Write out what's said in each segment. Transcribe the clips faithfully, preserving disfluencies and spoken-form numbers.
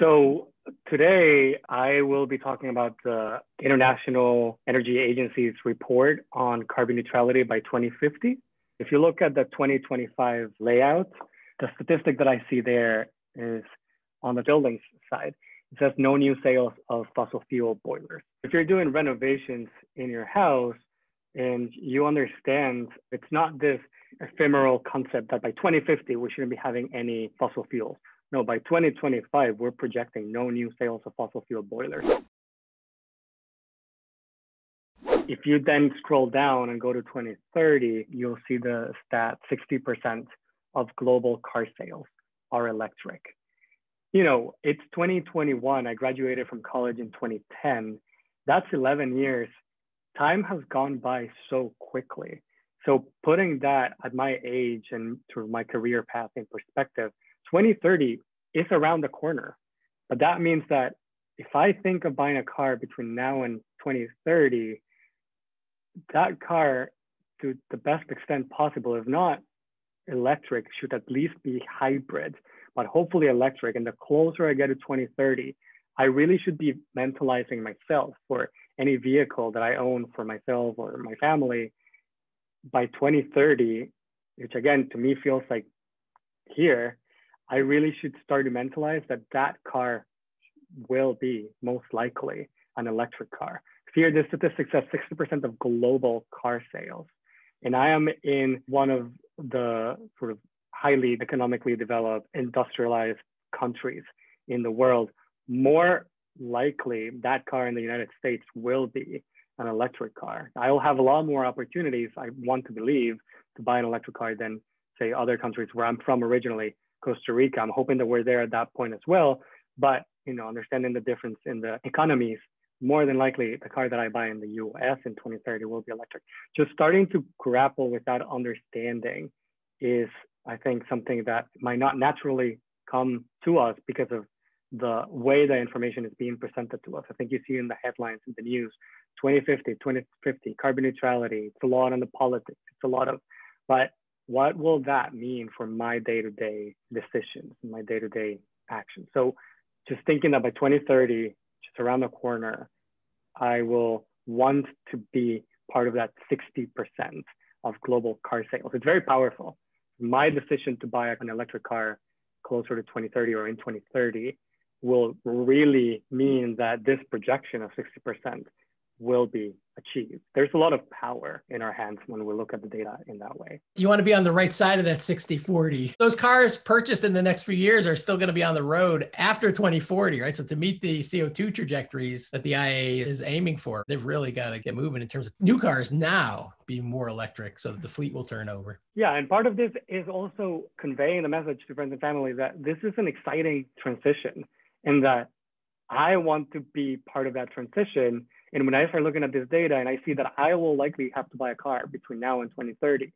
So today I will be talking about the International Energy Agency's report on carbon neutrality by twenty fifty. If you look at the twenty twenty-five layout, the statistic that I see there is on the buildings side. It says no new sales of fossil fuel boilers. If you're doing renovations in your house and you understand it's not this ephemeral concept that by twenty fifty, we shouldn't be having any fossil fuels. No, by twenty twenty-five, we're projecting no new sales of fossil fuel boilers. If you then scroll down and go to twenty thirty, you'll see the stat sixty percent of global car sales are electric. You know, it's twenty twenty-one. I graduated from college in twenty ten. That's eleven years. Time has gone by so quickly. So putting that at my age and through my career path in perspective, twenty thirty is around the corner, but that means that if I think of buying a car between now and twenty thirty, that car, to the best extent possible, if not electric, should at least be hybrid, but hopefully electric. And the closer I get to twenty thirty, I really should be mentalizing myself for any vehicle that I own for myself or my family by twenty thirty, which again, to me feels like here, I really should start to mentalize that that car will be most likely an electric car. Here, this statistic says sixty percent of global car sales. And I am in one of the sort of highly economically developed, industrialized countries in the world. More likely, that car in the United States will be an electric car. I will have a lot more opportunities, I want to believe, to buy an electric car than, say, other countries where I'm from originally. Costa Rica. I'm hoping that we're there at that point as well. But, you know, understanding the difference in the economies, more than likely the car that I buy in the U S in twenty thirty will be electric. Just starting to grapple with that understanding is, I think, something that might not naturally come to us because of the way the information is being presented to us. I think you see in the headlines in the news, twenty fifty, twenty fifty, carbon neutrality, it's a lot on the politics, it's a lot of, but what will that mean for my day-to-day decisions, my day-to-day actions? So just thinking that by twenty thirty, just around the corner, I will want to be part of that sixty percent of global car sales. It's very powerful. My decision to buy an electric car closer to twenty thirty or in twenty thirty will really mean that this projection of sixty percent will be achieved. There's a lot of power in our hands when we look at the data in that way. You want to be on the right side of that sixty forty. Those cars purchased in the next few years are still going to be on the road after twenty forty, right? So to meet the C O two trajectories that the I E A is aiming for, they've really got to get moving in terms of new cars now be more electric so that the fleet will turn over. Yeah, and part of this is also conveying the message to friends and family that this is an exciting transition and that I want to be part of that transition. And when I start looking at this data and I see that I will likely have to buy a car between now and twenty thirty.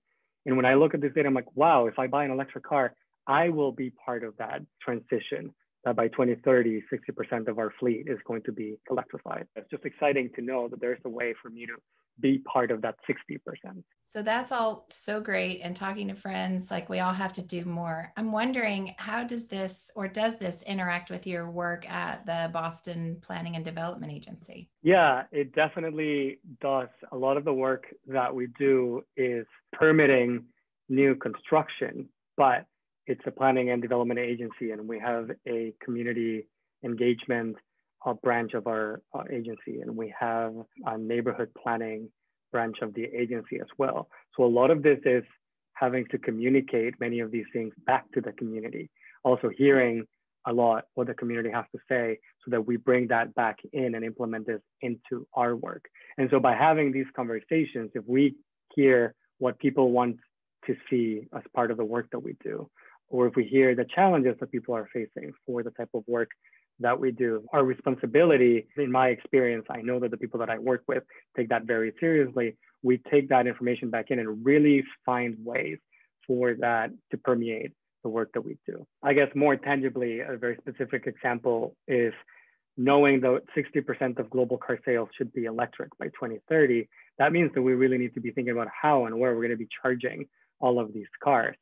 And when I look at this data, I'm like, wow, if I buy an electric car, I will be part of that transition that by twenty thirty, sixty percent of our fleet is going to be electrified. It's just exciting to know that there's a way for me to be part of that sixty percent. So that's all so great. And talking to friends, like we all have to do more. I'm wondering how does this or does this interact with your work at the Boston Planning and Development Agency? Yeah, it definitely does. A lot of the work that we do is permitting new construction, but it's a planning and development agency. And we have a community engagement a branch of our uh, agency, and we have a neighborhood planning branch of the agency as well. So a lot of this is having to communicate many of these things back to the community. Also hearing a lot what the community has to say so that we bring that back in and implement this into our work. And so by having these conversations, if we hear what people want to see as part of the work that we do, or if we hear the challenges that people are facing for the type of work that we do. Our responsibility, in my experience, I know that the people that I work with take that very seriously. We take that information back in and really find ways for that to permeate the work that we do. I guess more tangibly, a very specific example is knowing that sixty percent of global car sales should be electric by twenty thirty. That means that we really need to be thinking about how and where we're going to be charging all of these cars,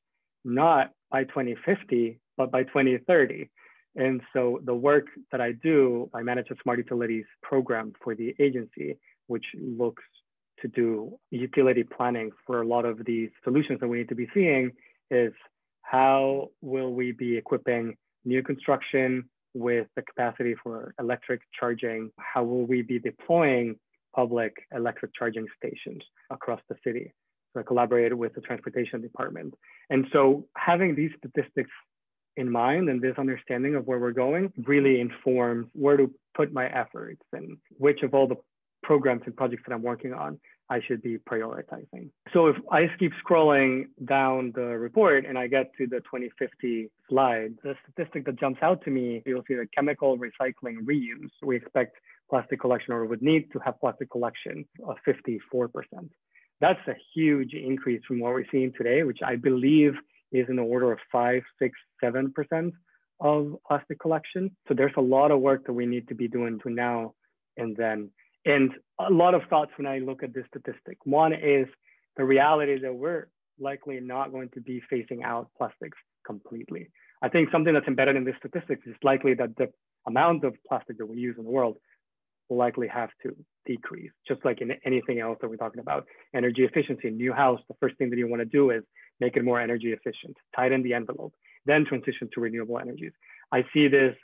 not by twenty fifty, but by twenty thirty. And so the work that I do, I manage a smart utilities program for the agency, which looks to do utility planning for a lot of these solutions that we need to be seeing is how will we be equipping new construction with the capacity for electric charging? How will we be deploying public electric charging stations across the city? So I collaborated with the transportation department. And so having these statistics in mind and this understanding of where we're going really informs where to put my efforts and which of all the programs and projects that I'm working on I should be prioritizing. So if I keep scrolling down the report and I get to the twenty fifty slide, the statistic that jumps out to me, you'll see the chemical recycling reuse. We expect plastic collection or would need to have plastic collection of fifty-four percent. That's a huge increase from what we're seeing today, which I believe is in the order of five, six, seven percent of plastic collection. So there's a lot of work that we need to be doing to now and then. And a lot of thoughts when I look at this statistic. One is the reality that we're likely not going to be phasing out plastics completely. I think something that's embedded in this statistic is likely that the amount of plastic that we use in the world will likely have to decrease, just like in anything else that we're talking about. Energy efficiency, new house, the first thing that you want to do is make it more energy efficient, tighten the envelope, then transition to renewable energies. I see this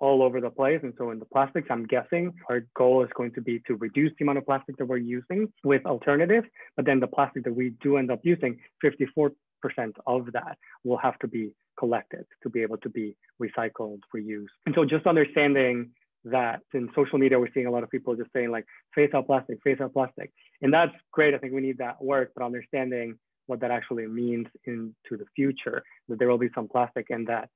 all over the place. And so in the plastics, I'm guessing our goal is going to be to reduce the amount of plastic that we're using with alternatives, but then the plastic that we do end up using, fifty-four percent of that will have to be collected to be able to be recycled, reused. And so just understanding that in social media, we're seeing a lot of people just saying like, phase out plastic, phase out plastic. And that's great. I think we need that work, but understanding what that actually means into the future, that there will be some plastic and that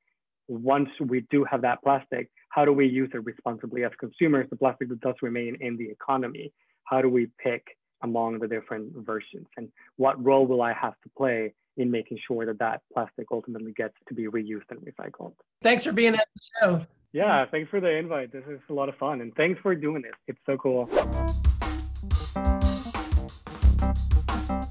once we do have that plastic, how do we use it responsibly as consumers? The plastic that does remain in the economy, how do we pick among the different versions? And what role will I have to play in making sure that that plastic ultimately gets to be reused and recycled? Thanks for being on the show. Yeah, thanks for the invite. This is a lot of fun. And thanks for doing this. It's so cool.